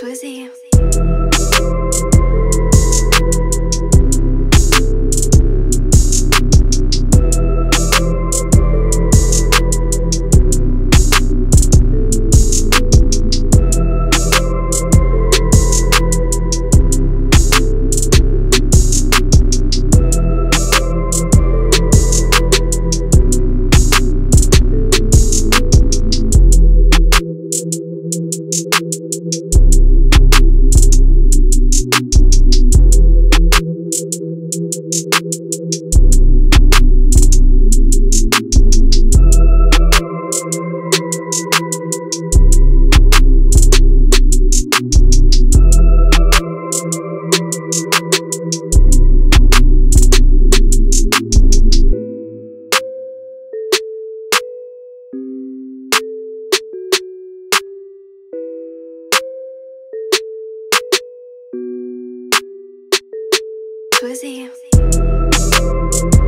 Twizzy. Twizzy.